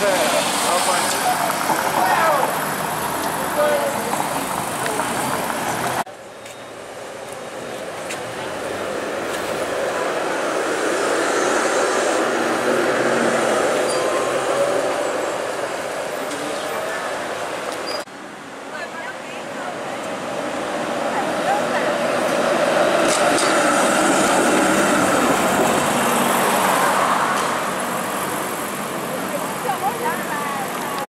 Hãy subscribe cho kênh Ghiền Mì Gõ để không bỏ lỡ những video hấp dẫn.